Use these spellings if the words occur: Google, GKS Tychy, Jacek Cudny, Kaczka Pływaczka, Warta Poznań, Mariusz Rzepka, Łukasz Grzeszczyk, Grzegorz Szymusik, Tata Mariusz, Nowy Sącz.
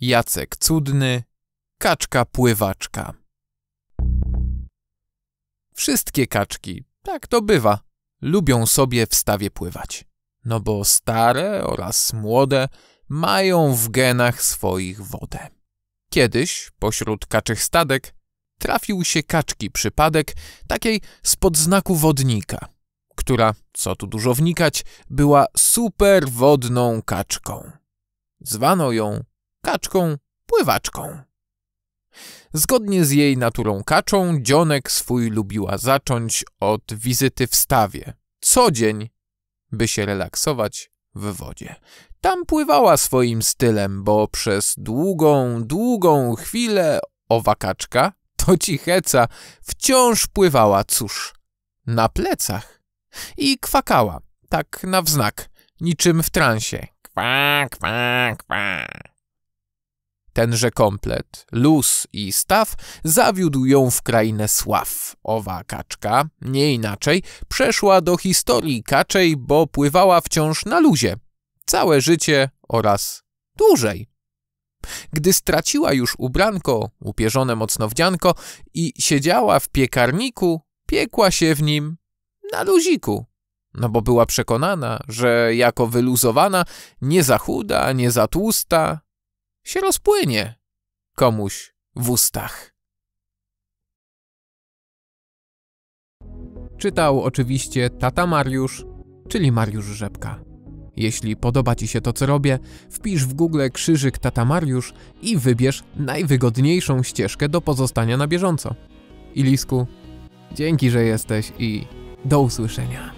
Jacek Cudny, Kaczka Pływaczka. Wszystkie kaczki, tak to bywa, lubią sobie w stawie pływać. No bo stare oraz młode mają w genach swoich wodę. Kiedyś, pośród kaczych stadek, trafił się kaczki przypadek takiej spod znaku wodnika, która, co tu dużo wnikać, była superwodną kaczką. Zwano ją kaczką pływaczką. Zgodnie z jej naturą kaczą, dzionek swój lubiła zacząć od wizyty w stawie. Co dzień, by się relaksować w wodzie. Tam pływała swoim stylem, bo przez długą chwilę owa kaczka, to cicheca, wciąż pływała, cóż, na plecach. I kwakała, tak na wznak, niczym w transie. Kwa, kwa, kwa. Tenże komplet, luz i staw zawiódł ją w krainę sław. Owa kaczka, nie inaczej, przeszła do historii kaczej, bo pływała wciąż na luzie. Całe życie oraz dłużej. Gdy straciła już ubranko, upierzone mocno w dzianko i siedziała w piekarniku, piekła się w nim na luziku. No bo była przekonana, że jako wyluzowana, nie za chuda, nie za tłusta, się rozpłynie komuś w ustach. Czytał oczywiście Tata Mariusz, czyli Mariusz Rzepka. Jeśli podoba Ci się to, co robię, wpisz w Google krzyżyk Tata Mariusz i wybierz najwygodniejszą ścieżkę do pozostania na bieżąco. Ilisku, dzięki, że jesteś i do usłyszenia.